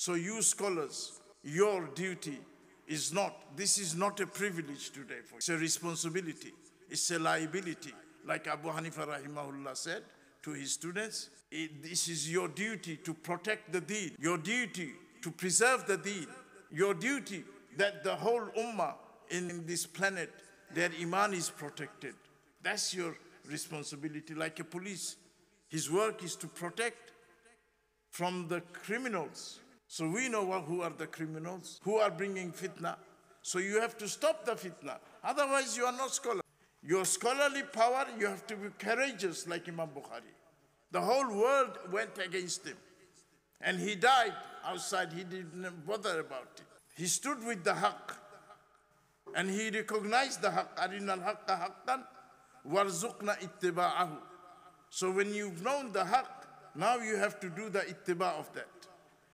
So you scholars, your duty is not, this is not a privilege today for you. It's a responsibility, it's a liability. Like Abu Hanifa rahimahullah said to his students, this is your duty to protect the deen, your duty to preserve the deen, your duty that the whole ummah in this planet, their iman is protected. That's your responsibility. Like a police, his work is to protect from the criminals. So we know who are the criminals, who are bringing fitna. So you have to stop the fitna. Otherwise you are not scholar. Your scholarly power, you have to be courageous like Imam Bukhari. The whole world went against him. And he died outside, he didn't bother about it. He stood with the haqq. And he recognized the haqq. Arina al-haqqa haqqan warzuqna ittiba'ahu. So when you've known the haqq, now you have to do the ittiba of that.